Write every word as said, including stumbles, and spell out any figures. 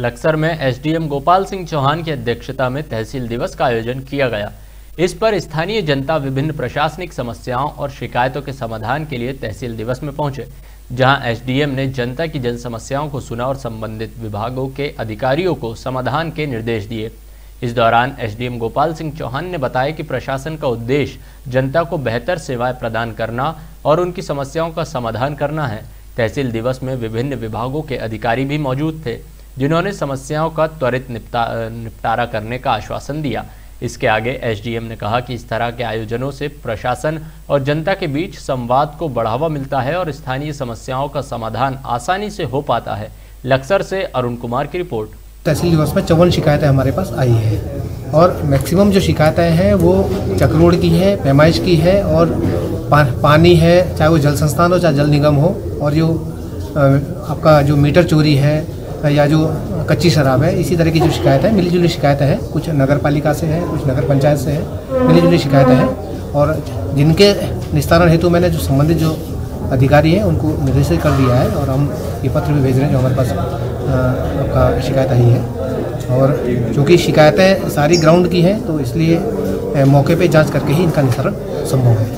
लक्सर में एसडीएम गोपाल सिंह चौहान की अध्यक्षता में तहसील दिवस का आयोजन किया गया। इस पर स्थानीय जनता विभिन्न प्रशासनिक समस्याओं और शिकायतों के समाधान के लिए तहसील दिवस में पहुंचे, जहां एसडीएम ने जनता की जन समस्याओं को सुना और संबंधित विभागों के अधिकारियों को समाधान के निर्देश दिए। इस दौरान एसडीएम गोपाल सिंह चौहान ने बताया कि प्रशासन का उद्देश्य जनता को बेहतर सेवाएं प्रदान करना और उनकी समस्याओं का समाधान करना है। तहसील दिवस में विभिन्न विभागों के अधिकारी भी मौजूद थे, जिन्होंने समस्याओं का त्वरित निपटा निपटारा करने का आश्वासन दिया। इसके आगे एसडीएम ने कहा कि इस तरह के आयोजनों से प्रशासन और जनता के बीच संवाद को बढ़ावा मिलता है और स्थानीय समस्याओं का समाधान आसानी से हो पाता है। लक्सर से अरुण कुमार की रिपोर्ट। तहसील दिवस में चौवन शिकायतें हमारे पास आई है और मैक्सिमम जो शिकायतें हैं वो चकरोड़ की है, पैमाइश की है और पा, पानी है, चाहे वो जल संस्थान हो चाहे जल निगम हो, और जो आपका जो मीटर चोरी है या जो कच्ची शराब है, इसी तरह की जो शिकायत है मिली जुली शिकायतें हैं। कुछ नगर पालिका से है, कुछ नगर पंचायत से है, मिली जुली शिकायतें हैं और जिनके निस्तारण हेतु मैंने जो संबंधित जो अधिकारी हैं उनको निर्देशित कर दिया है और हम ये पत्र भी भेज रहे हैं जो हमारे पास आपका शिकायत आई है। और चूँकि शिकायतें सारी ग्राउंड की हैं तो इसलिए मौके पर जाँच करके ही इनका निस्तारण संभव है।